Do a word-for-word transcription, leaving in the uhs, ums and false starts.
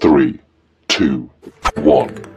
three, two, one.